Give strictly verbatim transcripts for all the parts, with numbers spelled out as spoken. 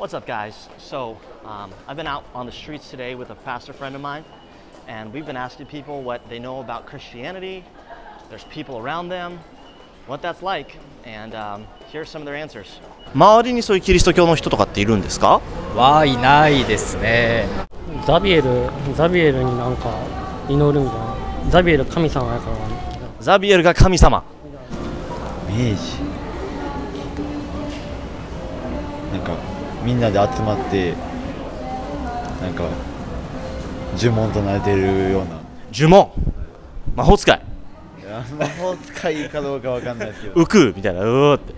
What's up, guys? So um, I've been out on the streets today with a pastor friend of mine, and we've been asking people what they know about Christianity. There's people around them, what that's like, and um, here are some of their answers. 周りにそういうキリスト教の人とかっているんですか？はいないですね。ザビエル、ザビエルになんか祈るみたいな。ザビエル神様やから。ザビエルが神様。明治。なんか。みんなで集まってなんか呪文となれてるような呪文魔法使い魔法使いかどうかわかんないですけどうくうみたいなうーって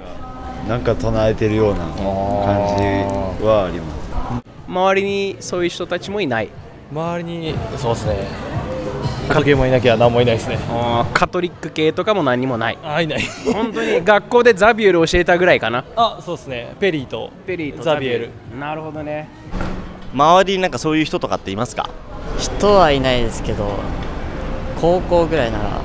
なんか唱えてるような感じはあります周りにそういう人たちもいない周りにそうですね家系もいなきゃ何もいないですねカトリック系とかも何もないあいない本当に学校でザビエル教えたぐらいかなあそうですねペリーとペリーとザビエルなるほどね周りになんかそういう人とかっていますか人はいないですけど高校ぐらいなら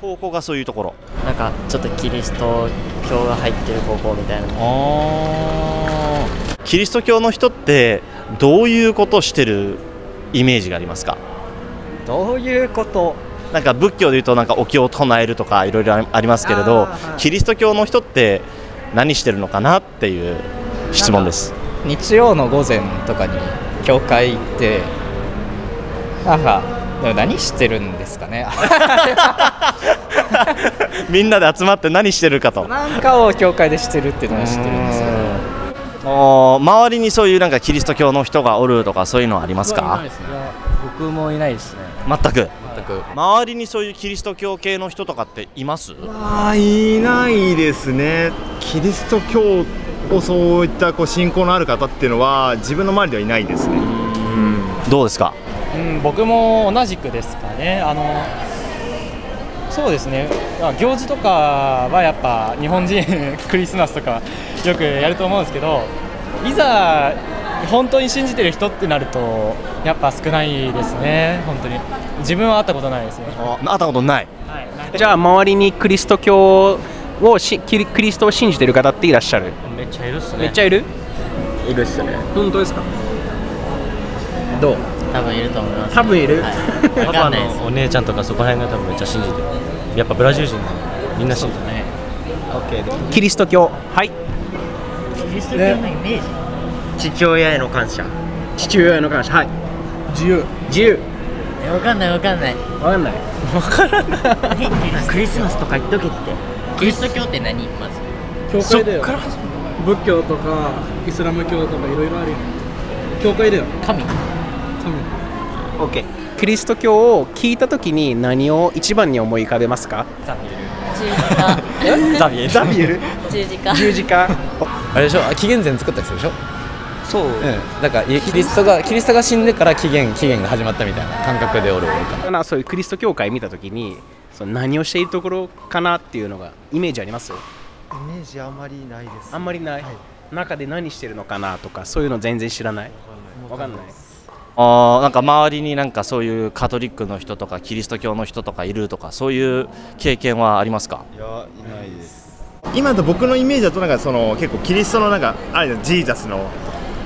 高校がそういうところなんかちょっとキリスト教が入ってる高校みたいなあキリスト教の人ってどういうことしてるイメージがありますかどういうことなんか仏教でいうとなんかお経を唱えるとかいろいろありますけれど、はい、キリスト教の人って何してるのかなっていう質問です日曜の午前とかに教会行ってなんか何してるんですかねみんなで集まって何してるかとなんかを教会でしてるっていうのは知ってるんですよね周りにそういうなんかキリスト教の人がおるとかそういうのはありますか？僕もいないですね。全く。全く。周りにそういうキリスト教系の人とかっています？あ、いないですね。キリスト教をそういったこう信仰のある方っていうのは自分の周りではいないですね。うん。どうですか？うん、僕も同じくですかね。あのそうですね。行事とかはやっぱ日本人クリスマスとか。よくやると思うんですけどいざ本当に信じてる人ってなるとやっぱ少ないですね本当に自分は会ったことないですねあ会ったことない、はい、じゃあ周りにクリスト教をしキリ、クリストを信じてる方っていらっしゃるめっちゃいるっすねめっちゃいるいるっすね本当ですかどう多分いると思います、ね、多分いる、はい、パパのお姉ちゃんとかそこら辺が多分めっちゃ信じてるやっぱブラジル人みんな信じてるねキリスト教はい父親への感謝父親への感謝はい自由自由わかんないわかんないわかんないわからないクリスマスとか言っとけってキリスト教って何まず教会だよ仏教とかイスラム教とかいろいろあるよ教会だよ神神オッケーキリスト教を聞いたときに何を一番に思い浮かべますかザビエルザビエルザビエル十字架十字架あれでしょ紀元前作ったやつでしょそう、うん、だからキリストがキリストが死んでから紀元紀元が始まったみたいな感覚でおるからなそういうクリスト教会見たときにその何をしているところかなっていうのがイメージありますイメージあんまりないですあんまりない、はい、中で何してるのかなとかそういうの全然知らないわかんないあなんか周りになんかそういうカトリックの人とかキリスト教の人とかいるとかそういう経験はありますかいやいないです今だと僕のイメージだとなんかその結構キリストのなんかあれジーザスの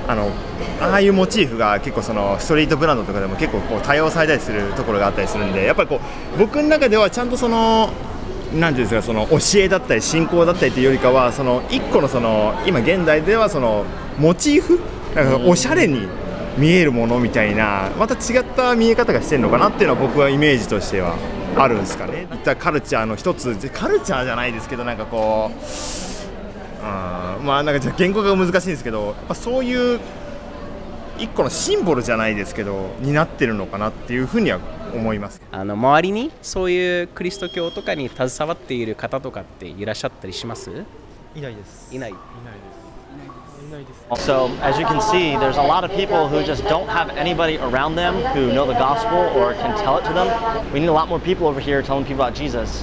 あのああいうモチーフが結構そのストリートブランドとかでも結構こう多用されたりするところがあったりするんでやっぱりこう僕の中ではちゃんとそのなんていうんですかその教えだったり信仰だったりというよりかはその一個のその今現代ではそのモチーフなんかおしゃれに見えるものみたいなまた違った見え方がしてるのかなっていうのは僕はイメージとしては。あるんですかね。いったカルチャーの一つ、カルチャーじゃないですけど、なんかこう、うん、まあなんか言語が難しいんですけど、やっぱそういう一個のシンボルじゃないですけどになってるのかなっていうふうには思います。あの周りにそういうクリスト教とかに携わっている方とかっていらっしゃったりします？いないです。いない。いないです。So, as you can see, there's a lot of people who just don't have anybody around them who know the gospel or can tell it to them. We need a lot more people over here telling people about Jesus.